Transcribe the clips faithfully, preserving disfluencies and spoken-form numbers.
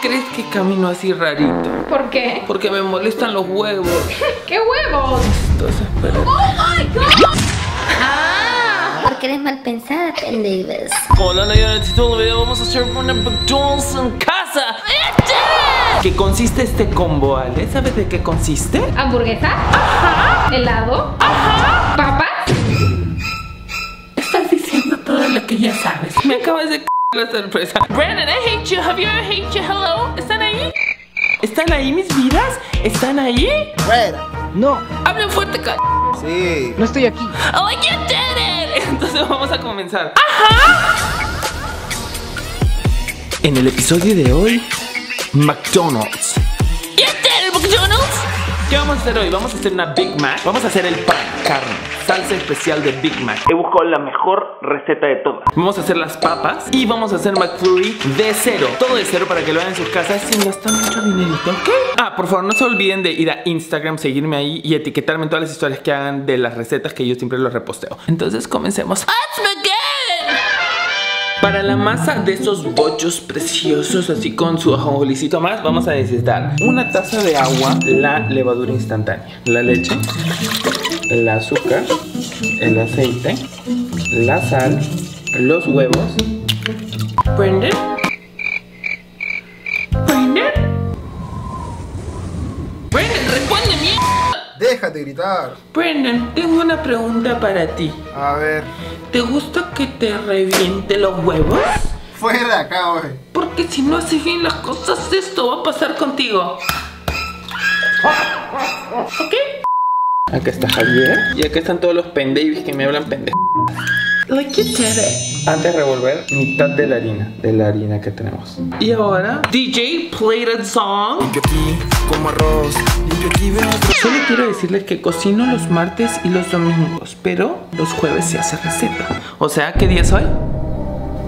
crees que camino así rarito? ¿Por qué? Porque me molestan los huevos. ¿Qué huevos? Entonces, pero... ¡Oh, my God! ¡Ah! Porque eres mal pensada, pendejas. Hola, la en el título del video vamos a hacer una McDonald's en casa. ¿Qué consiste este combo, Ale? ¿Sabes de qué consiste? Hamburguesa. Ajá. Helado. Ajá. Papas. Estás diciendo todo lo que ya sabes. Me acabas de c*** la sorpresa. Brandon, I hate you. Have you ever hate you? Hello. ¿Están ahí? ¿Están ahí mis vidas? ¿Están ahí? Brandon, no. Hablen fuerte, c***. Sí. No estoy aquí. Oh, I can't do it. Entonces vamos a comenzar. Ajá. En el episodio de hoy... McDonald's. ¿Y el McDonald's? ¿Qué vamos a hacer hoy? Vamos a hacer una Big Mac. Vamos a hacer el pan, carne, salsa especial de Big Mac. He buscado la mejor receta de todas. Vamos a hacer las papas y vamos a hacer McFlurry de cero. Todo de cero para que lo hagan en sus casas sin gastar mucho dinerito, ¿ok? Ah, por favor, no se olviden de ir a Instagram, seguirme ahí y etiquetarme en todas las historias que hagan de las recetas, que yo siempre los reposteo. Entonces comencemos. Para la masa de esos bochos preciosos, así con su ajonjolicito más, vamos a necesitar una taza de agua, la levadura instantánea, la leche, el azúcar, el aceite, la sal, los huevos. ¿Prender? ¿Prender? ¡Prender, responde, mierda! ¡Déjate gritar! Brendan, tengo una pregunta para ti. A ver... ¿Te gusta que te reviente los huevos? ¡Fuera de acá, güey! Porque si no haces bien las cosas, esto va a pasar contigo. ¿Ok? Acá está Javier. Y acá están todos los pendejables que me hablan pendejas. Like you did it. Antes de revolver, mitad de la harina. De la harina que tenemos. Y ahora, D J, play that song. Limpio aquí, como arroz. Limpio aquí, veo otro. Solo quiero decirles que cocino los martes y los domingos, pero los jueves se hace receta. O sea, ¿qué día es hoy?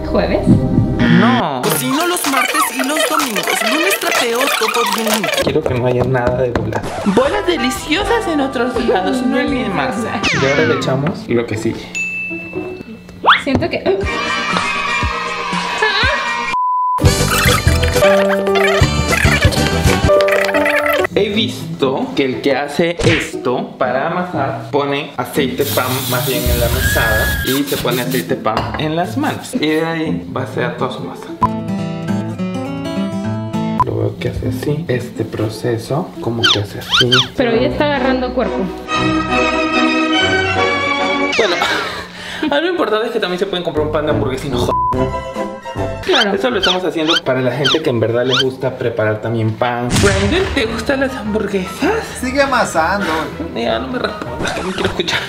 ¿Jueves? No. Cocino los martes y los domingos. Lunes trapeo todo bien. Quiero que no haya nada de bolas. Bolas deliciosas en otros lados, no olviden más. Y ahora le echamos lo que sigue. Siento que... He visto que el que hace esto para amasar pone aceite pan más bien en la mesada y se pone aceite pan en las manos. Y de ahí va a ser toda su masa. Lo veo que hace así. Este proceso como que hace así. Pero ya está agarrando cuerpo. Bueno... Algo importante es que también se pueden comprar un pan de hamburguesa y no joder. Eso lo estamos haciendo para la gente que en verdad les gusta preparar también pan. Brandon, ¿te gustan las hamburguesas? Sigue amasando. Ya, no me respondas, que no quiero escuchar.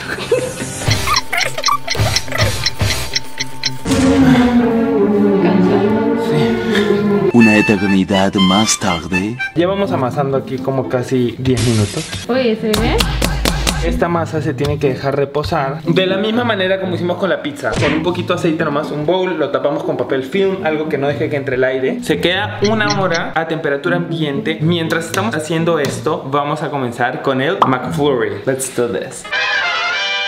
Una eternidad más tarde. Llevamos amasando aquí como casi diez minutos. Oye, ¿se ve? Esta masa se tiene que dejar reposar de la misma manera como hicimos con la pizza. Con un poquito de aceite nomás, un bowl, lo tapamos con papel film, algo que no deje que entre el aire. Se queda una hora a temperatura ambiente. Mientras estamos haciendo esto, vamos a comenzar con el McFlurry. Let's do this.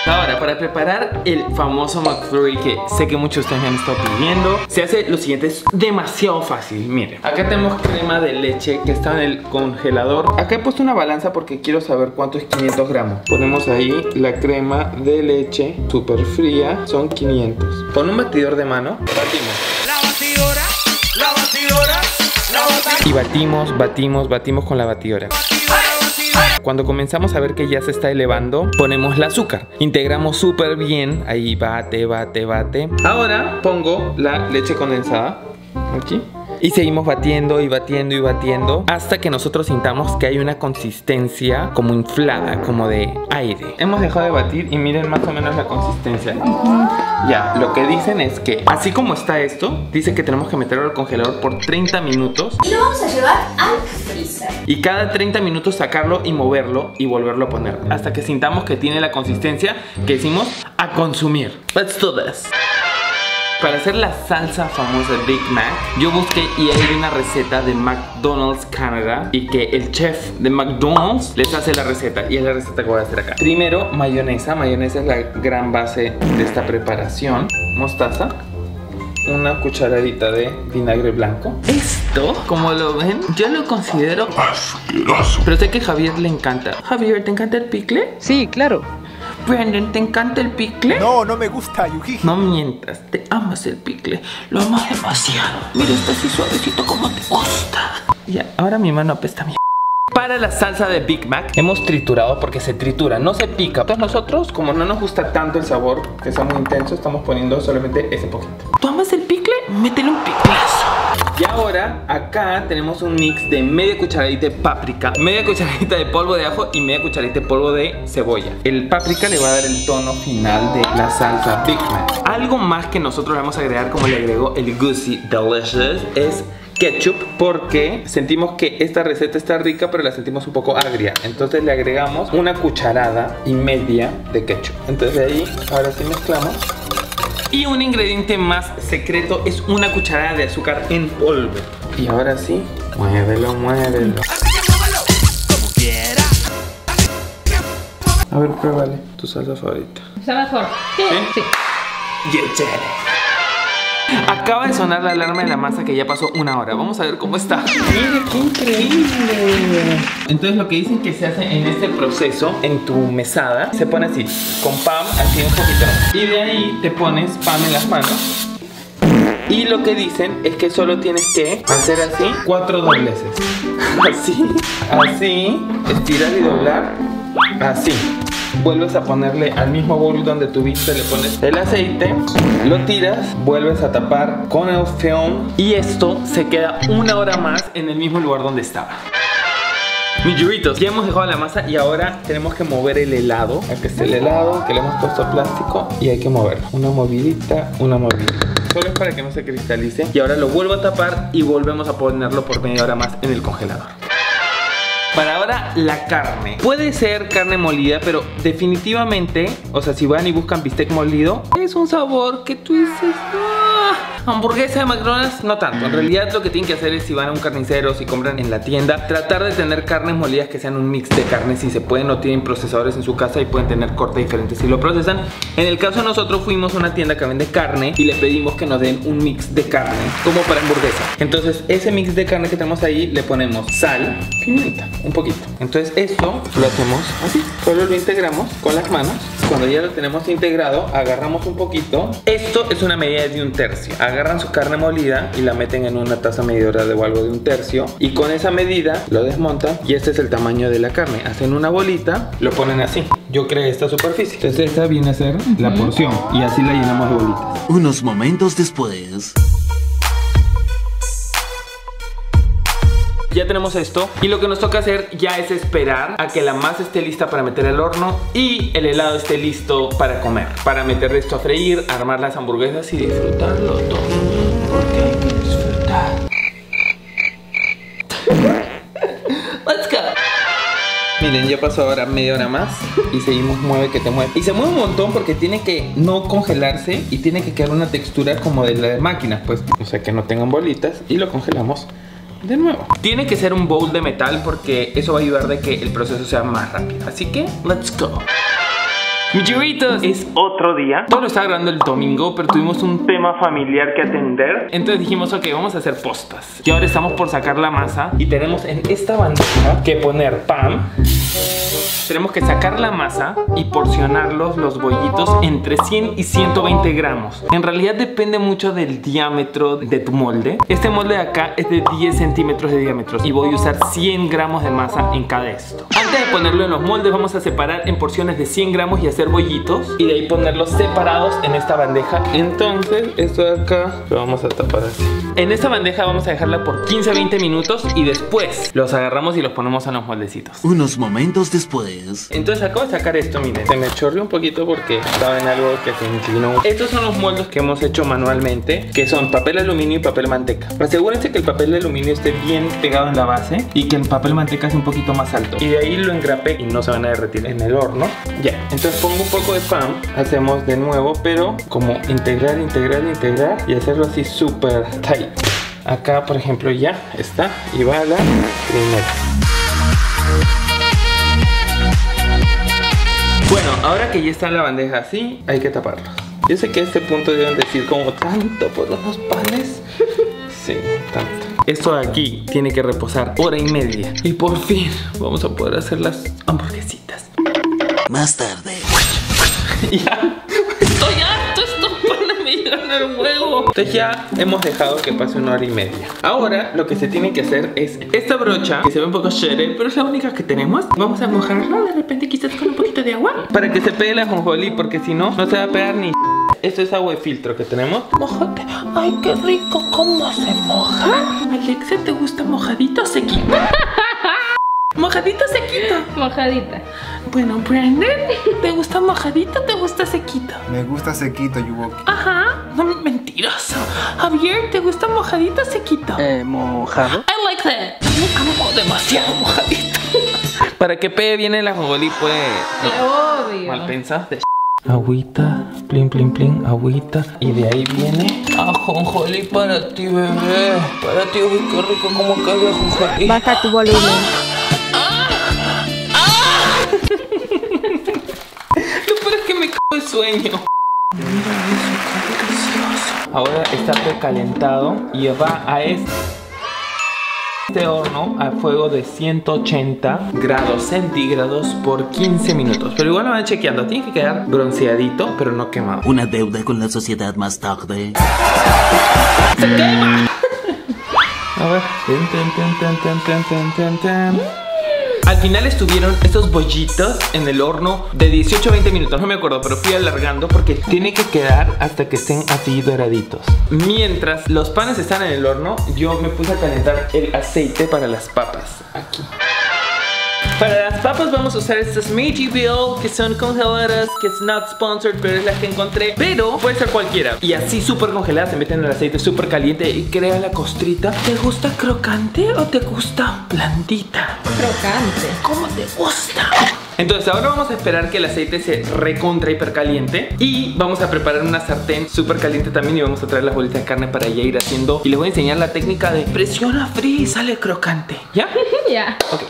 Ahora, para preparar el famoso McFlurry que sé que muchos de ustedes me han estado pidiendo, se hace lo siguiente, es demasiado fácil, miren. Acá tenemos crema de leche que está en el congelador. Acá he puesto una balanza porque quiero saber cuánto es quinientos gramos. Ponemos ahí la crema de leche súper fría, son quinientos. Con un batidor de mano, batimos. La batidora, la batidora, la batidora. Y batimos, batimos, batimos con la batidora. Cuando comenzamos a ver que ya se está elevando, ponemos el azúcar. Integramos súper bien. Ahí bate, bate, bate. Ahora pongo la leche condensada. Aquí. Y seguimos batiendo y batiendo y batiendo hasta que nosotros sintamos que hay una consistencia como inflada, como de aire. Hemos dejado de batir y miren más o menos la consistencia. Ya, lo que dicen es que así como está esto, dice que tenemos que meterlo al congelador por treinta minutos. Y lo vamos a llevar al freezer. Y cada treinta minutos sacarlo y moverlo y volverlo a poner hasta que sintamos que tiene la consistencia que decimos a consumir. Let's do this. Para hacer la salsa famosa Big Mac, yo busqué y hay una receta de McDonald's Canadá y que el chef de McDonald's les hace la receta y es la receta que voy a hacer acá. Primero, mayonesa. Mayonesa es la gran base de esta preparación. Mostaza. una cucharadita de vinagre blanco. Esto, como lo ven, yo lo considero asqueroso, pero sé que a Javier le encanta. Javier, ¿te encanta el picle? Sí, claro. Brandon, ¿te encanta el picle? No, no me gusta, Yuji. No mientas, te amas el picle. Lo amas demasiado. Mira, está así suavecito como te gusta. Ya, ahora mi mano apesta a mí. Para la salsa de Big Mac hemos triturado, porque se tritura, no se pica. Entonces nosotros, como no nos gusta tanto el sabor, que sea muy intenso, estamos poniendo solamente ese poquito. ¿Tú amas el picle? Métele un piclazo. Y ahora acá tenemos un mix de media cucharadita de páprica, media cucharadita de polvo de ajo y media cucharadita de polvo de cebolla. El páprica le va a dar el tono final de la salsa Big Mac. Algo más que nosotros vamos a agregar, como le agregó el Gucci Delicious, es ketchup, porque sentimos que esta receta está rica pero la sentimos un poco agria, entonces le agregamos una cucharada y media de ketchup. Entonces de ahí ahora sí mezclamos. Y un ingrediente más secreto es una cucharada de azúcar en polvo. Y ahora sí, muévelo, muévelo. A ver, pruébale tu salsa favorita. ¿Está mejor? Sí. ¿Sí? Sí. Acaba de sonar la alarma de la masa, que ya pasó una hora. Vamos a ver cómo está. Mira, qué increíble. Entonces lo que dicen que se hace en este proceso, en tu mesada, se pone así, con pan, así un poquito, y de ahí te pones pan en las manos. Y lo que dicen es que solo tienes que hacer así, cuatro dobleces. Así, así, estirar y doblar, así. Vuelves a ponerle al mismo bowl donde tuviste, le pones el aceite, lo tiras, vuelves a tapar con el film y esto se queda una hora más en el mismo lugar donde estaba. Mis churritos, ya hemos dejado la masa y ahora tenemos que mover el helado. Aquí está el helado que le hemos puesto plástico y hay que moverlo. Una movidita, una movidita. Solo es para que no se cristalice. Y ahora lo vuelvo a tapar y volvemos a ponerlo por media hora más en el congelador. Para ahora, la carne. Puede ser carne molida, pero definitivamente, o sea, si van y buscan bistec molido, es un sabor que tú dices, ¡ah! Hamburguesa de McDonald's, no tanto. En realidad lo que tienen que hacer es, si van a un carnicero, si compran en la tienda, tratar de tener carnes molidas que sean un mix de carnes, si se pueden, o tienen procesadores en su casa y pueden tener cortes diferentes si lo procesan. En el caso de nosotros, fuimos a una tienda que vende carne y les pedimos que nos den un mix de carne, como para hamburguesa. Entonces, ese mix de carne que tenemos ahí, le ponemos sal, pimienta, un poquito. Entonces esto lo hacemos así, solo lo integramos con las manos. Cuando ya lo tenemos integrado, agarramos un poquito. Esto es una medida de un tercio. Agarran su carne molida y la meten en una taza medidora de o algo de un tercio, y con esa medida lo desmontan y este es el tamaño de la carne. Hacen una bolita, lo ponen así. Yo creé esta superficie. Entonces esta viene a ser la porción y así la llenamos de bolitas. Unos momentos después. Ya tenemos esto y lo que nos toca hacer ya es esperar a que la masa esté lista para meter al horno y el helado esté listo para comer, para meter esto a freír, armar las hamburguesas y disfrutarlo todo, porque hay que disfrutar. Let's go. Miren, ya pasó ahora media hora más y seguimos mueve que te mueve. Y se mueve un montón porque tiene que no congelarse y tiene que quedar una textura como de la de máquinas, pues, o sea, que no tengan bolitas, y lo congelamos de nuevo. Tiene que ser un bowl de metal porque eso va a ayudar de que el proceso sea más rápido. Así que, let's go. Churritos, es otro día. Todo lo estaba grabando el domingo, pero tuvimos un tema familiar que atender. Entonces dijimos, ok, vamos a hacer postas. Y ahora estamos por sacar la masa y tenemos en esta bandeja que poner pan. Tenemos que sacar la masa y porcionarlos, los bollitos, entre cien y ciento veinte gramos. En realidad depende mucho del diámetro de tu molde. Este molde de acá es de diez centímetros de diámetro y voy a usar cien gramos de masa en cada esto. Antes de ponerlo en los moldes, vamos a separar en porciones de cien gramos y hacer bollitos, y de ahí ponerlos separados en esta bandeja. Entonces esto de acá lo vamos a tapar así. En esta bandeja vamos a dejarla por quince a veinte minutos y después los agarramos y los ponemos en los moldecitos. Unos momentos después. Entonces acabo de sacar esto, miren. Se me chorreó un poquito porque estaba en algo que se inclinó. Estos son los moldes que hemos hecho manualmente, que son papel aluminio y papel manteca. Asegúrense que el papel de aluminio esté bien pegado en la base y que el papel manteca sea un poquito más alto. Y de ahí lo engrapé y no se van a derretir en el horno. Ya, entonces pongo un poco de pan. Hacemos de nuevo, pero como integrar, integrar, integrar y hacerlo así súper tight. Acá, por ejemplo, ya está. Y va a la primera. Bueno, ahora que ya está la bandeja así, hay que taparla. Yo sé que a este punto deben decir como tanto por unos panes. Sí, tanto. Esto de aquí tiene que reposar hora y media. Y por fin vamos a poder hacer las hamburguesitas. Más tarde. Ya. Estoy harto, estos panes me llegan al huevo. Entonces ya hemos dejado que pase una hora y media. Ahora lo que se tiene que hacer es esta brocha, que se ve un poco chévere, pero es la única que tenemos. Vamos a mojarla de repente quizás con un poquito de agua, para que se pegue la ajonjolí, porque si no, no se va a pegar ni... Esto es agua de filtro que tenemos. Mojate. Ay, qué rico. ¿Cómo se moja? Alexa, ¿te gusta mojadito o sequito? ¿Mojadito o sequito? Mojadita. Bueno, Brandon, ¿te gusta mojadito o te gusta sequito? Me gusta sequito, Yuwoki. Ajá. No, mentiroso. Javier, ¿te gusta mojadito o sequito? Eh, mojado. I like that. Amo demasiado mojadito. Para que pegue bien el ajonjolí, pues. Te odio. Mal pensaste. Agüita, plin plin plin, agüita. Y de ahí viene ajonjolí para ti, bebé. Para ti, uy, qué rico como cae ajonjolí. Baja tu volumen. ¡Ah! ¡Ah! ¡Ah! Lo peor es que me cago de sueño. Mira eso, qué delicioso. Ahora está precalentado y va a este Este horno a fuego de ciento ochenta grados centígrados por quince minutos. Pero igual lo van chequeando, tiene que quedar bronceadito, pero no quemado. Una deuda con la sociedad más tarde. ¡Se quema! A ver. Al final estuvieron estos bollitos en el horno de dieciocho a veinte minutos, no me acuerdo, pero fui alargando porque tiene que quedar hasta que estén así doraditos. Mientras los panes están en el horno, yo me puse a calentar el aceite para las papas. Aquí. Para las papas vamos a usar estas Meiji Bill, que son congeladas, que es not sponsored, pero es la que encontré. Pero puede ser cualquiera. Y así súper congeladas, se meten en el aceite súper caliente y crea la costrita. ¿Te gusta crocante o te gusta blandita? Crocante. ¿Cómo te gusta? Entonces ahora vamos a esperar que el aceite se recontra hipercaliente. Y vamos a preparar una sartén súper caliente también. Y vamos a traer las bolitas de carne para ya ir haciendo. Y les voy a enseñar la técnica de presiona frío y sale crocante. ¿Ya? Ya. Yeah. Ok.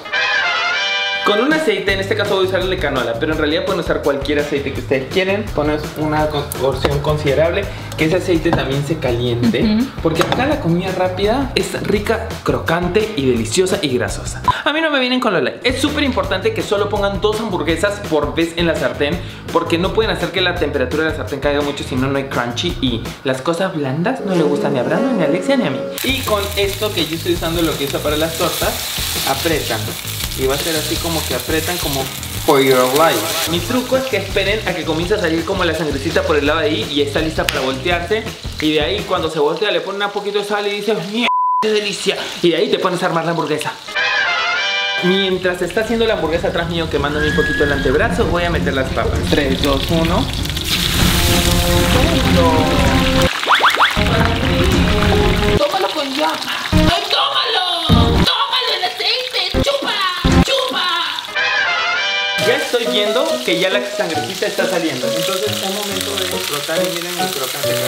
Con un aceite, en este caso voy a usar el de canola, pero en realidad pueden usar cualquier aceite que ustedes quieren. Pones una porción considerable, que ese aceite también se caliente. Uh-huh. Porque acá la comida rápida es rica, crocante y deliciosa y grasosa. A mí no me vienen con lo light. Es súper importante que solo pongan dos hamburguesas por vez en la sartén, porque no pueden hacer que la temperatura de la sartén caiga mucho, si no, no hay crunchy. Y las cosas blandas no le gustan ni a Brando, ni a Alexia, ni a mí. Y con esto que yo estoy usando, lo que uso para las tortas, apretan. Y va a ser así como que apretan como for your life. Mi truco es que esperen a que comience a salir como la sangrecita por el lado de ahí y está lista para voltearse. Y de ahí cuando se voltea le ponen un poquito de sal y dices, ¡mierda, qué delicia! Y de ahí te pones a armar la hamburguesa. Mientras está haciendo la hamburguesa atrás mío quemándome un poquito el antebrazo, voy a meter las papas. tres, dos, uno. ¡Tómalo con llama! ¡Ay, tómalo! ¡Tómalo el aceite! ¡Chúpala! Ya estoy viendo que ya la sangrecita está saliendo. Entonces es un momento de explotar y miren el crocante. A ver.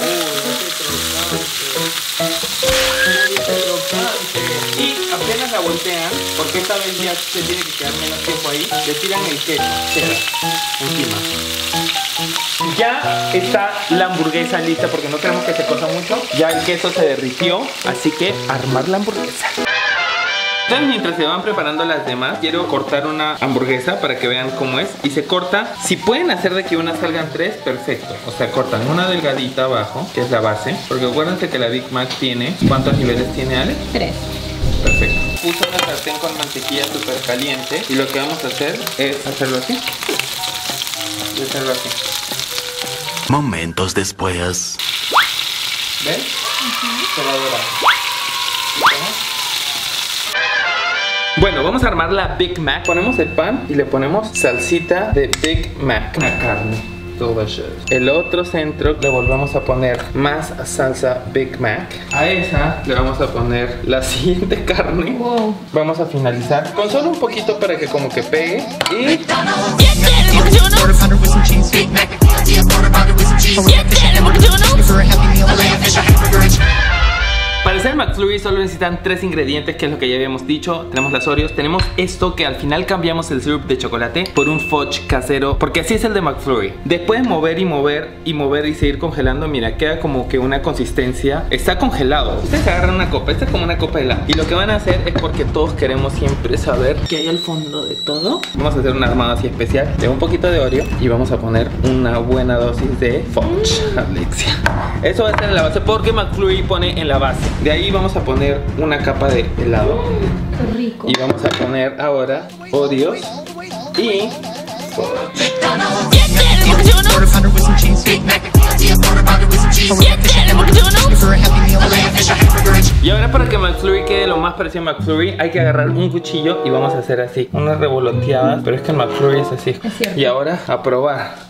Uy, ese crocante. Y apenas la voltean, porque esta vez ya se tiene que quedar menos tiempo ahí, le tiran el queso encima. Ya está la hamburguesa lista, porque no queremos que se cosa mucho. Ya el queso se derritió, así que armar la hamburguesa. Entonces mientras se van preparando las demás, quiero cortar una hamburguesa para que vean cómo es. Y se corta, si pueden hacer de que una salgan tres, perfecto. O sea, cortan una delgadita abajo, que es la base. Porque acuérdense que la Big Mac tiene, ¿cuántos niveles tiene, Ale? Tres. Perfecto. Puse una sartén con mantequilla súper caliente. Y lo que vamos a hacer es hacerlo así. Y hacerlo así. Momentos después. ¿Ves? Uh-huh. Se va a dorar. Bueno, vamos a armar la Big Mac. Ponemos el pan y le ponemos salsita de Big Mac. La carne. Delicious. El otro centro le volvemos a poner más salsa Big Mac. A esa le vamos a poner la siguiente carne. Wow. Vamos a finalizar con solo un poquito para que como que pegue. Y... el McFlurry solo necesitan tres ingredientes, que es lo que ya habíamos dicho. Tenemos las Oreos, tenemos esto que al final cambiamos el syrup de chocolate por un fudge casero, porque así es el de McFlurry. Después mover y mover y mover y seguir congelando. Mira, queda como que una consistencia. Está congelado. Ustedes agarran una copa, esta es como una copa de helado, y lo que van a hacer es, porque todos queremos siempre saber qué hay al fondo de todo, vamos a hacer un armado así especial de un poquito de Oreo y vamos a poner una buena dosis de fudge. Alexia, eso va a estar en la base porque McFlurry pone en la base. De ahí vamos a poner una capa de helado. Qué rico. Y vamos a poner ahora Oreos y Y ahora, para que McFlurry quede lo más parecido a McFlurry, hay que agarrar un cuchillo y vamos a hacer así unas revoloteadas. Pero es que el McFlurry es así. Y ahora a probar.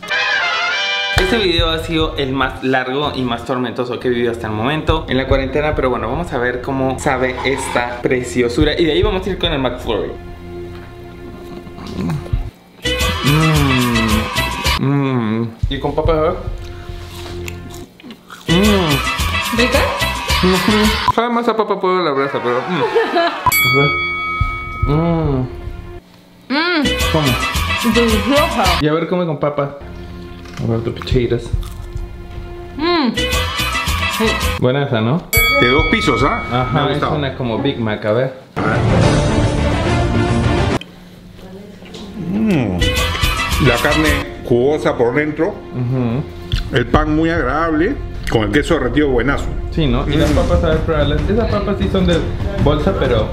Este video ha sido el más largo y más tormentoso que he vivido hasta el momento en la cuarentena, pero bueno, vamos a ver cómo sabe esta preciosura y de ahí vamos a ir con el McFlurry. mm. Mm. Y con papas, a ver. mm. ¿Rica? Mm-hmm. Sabe más a papa puedo la brasa, pero... Mm. A ver. Mm. Mm. Come. Deliciosa. Y a ver, come con papa. A ver, the potatoes. Mmm. Sí. Buena esa, ¿no? De dos pisos, ¿ah? ¿eh? Ajá, no, es una como Big Mac, a ver. Mmm. La carne jugosa por dentro. Uh-huh. El pan muy agradable. Con el queso derretido buenazo. Sí, ¿no? Y mm. las papas, a ver, probarlas. Esas papas sí son de bolsa, pero...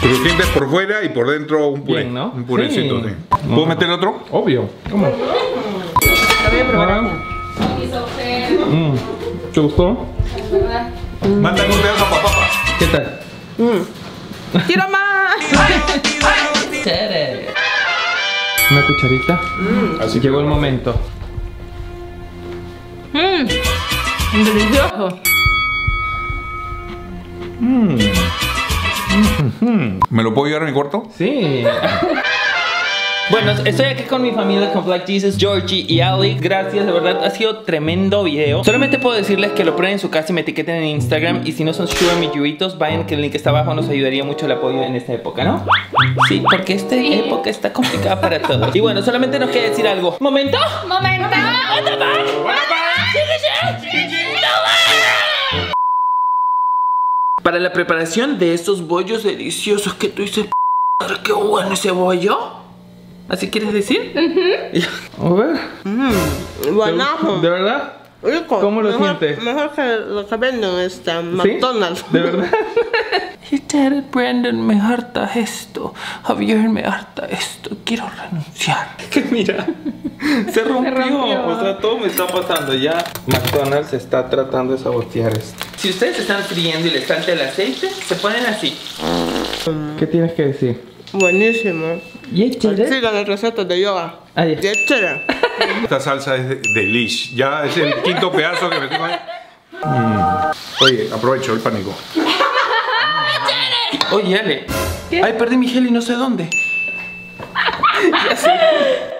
Crujientes por fuera y por dentro un puré. Bien, ¿no? Un purecito, sí. sí. ¿Puedo meter otro? Obvio. ¿Cómo? Mm. ¿Te gustó? Mándale un pedazo para papá. ¿Qué tal? Mm. ¡Quiero más! Una cucharita. Mm. Así llegó el momento. Mmm. Delicioso. Mmm. ¿Me lo puedo llevar a mi cuarto? Sí. Bueno, estoy aquí con mi familia, con Black Jesus, Georgie y Alex. Gracias, de verdad, ha sido tremendo video. Solamente puedo decirles que lo prueben en su casa y me etiqueten en Instagram. Y si no son Sugar mis yuitos, vayan, que el link está abajo. Nos ayudaría mucho el apoyo en esta época, ¿no? Sí, porque esta época está complicada para todos. Y bueno, solamente nos queda decir algo. ¿Momento? ¡Momento! Para la preparación de estos bollos deliciosos que tú dices, qué bueno ese bollo. ¿Así quieres decir? Uh-huh. A ver. Mm, guanajo. ¿De verdad? Rico. ¿Cómo lo mejor, sientes? Mejor que lo que venden este McDonald's. ¿Sí? ¿De verdad? Peter, Brandon, me harta esto. Javier, me harta esto. Quiero renunciar. Que mira, se rompió. se rompió. O sea, todo me está pasando ya. McDonald's está tratando de sabotear esto. Si ustedes están friendo y les falta el aceite, se ponen así. ¿Qué tienes que decir? Buenísimo. ¿Y es chévere? Sigan las recetas de yoga. Adiós. ¿Y es chévere? Esta salsa es de, de leche. Ya es el quinto pedazo que me tengo ahí. Mm. Oye, aprovecho el pánico. Oye, Ale. ¿Qué? Ay, perdí mi gel y no sé dónde. Ya sé.